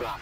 drop.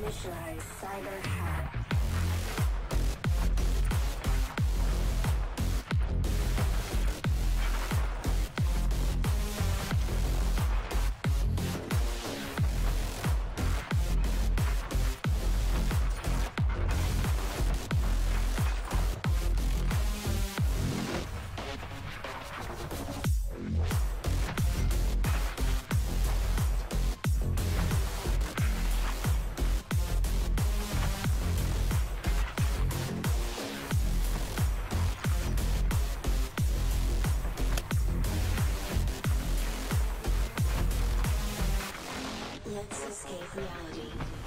Initialize cyber hack. Let's escape reality.